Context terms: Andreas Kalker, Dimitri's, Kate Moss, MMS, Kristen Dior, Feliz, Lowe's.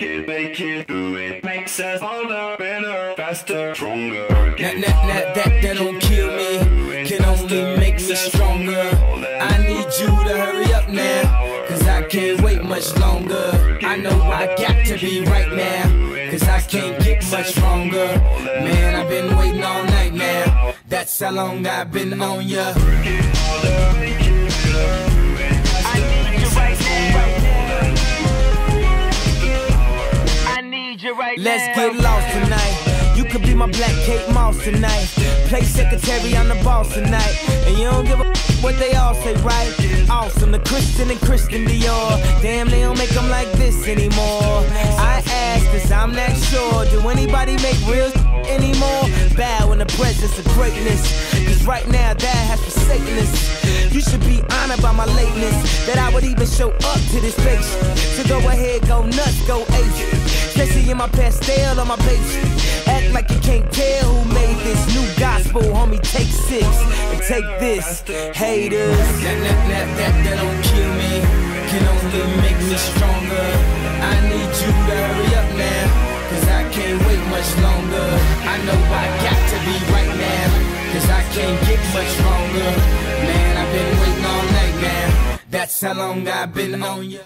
work it, make it, do it. Makes us harder, better, faster, stronger. That don't kill me, can only make me stronger. I need you to hurry up now, cause I can't wait much longer. I know I got to be right now, cause I can't get much stronger. Man, I've been waiting all night now, that's how long I've been on ya. Let's get lost tonight. You could be my black Kate Moss tonight. Play secretary, I'm the boss tonight. And you don't give a what they all say, right? Awesome, the Kristen and Kristen Dior. Damn, they don't make them like this anymore. I ask this, I'm not sure. Do anybody make real anymore? Bow in the presence of greatness, cause right now that has forsaken us. You should be honored by my lateness, that I would even show up to this place. So go ahead, go nuts, go ace. Especially in my pastel on my page. Act like you can't tell who made this new gospel, homie. Take six and take this, haters. That don't kill me, can only make me stronger. I need you to hurry up now, cause I can't wait much longer. I know I got to be right now, cause I can't get much stronger. Man, I've been waiting all night now, that's how long I've been on ya.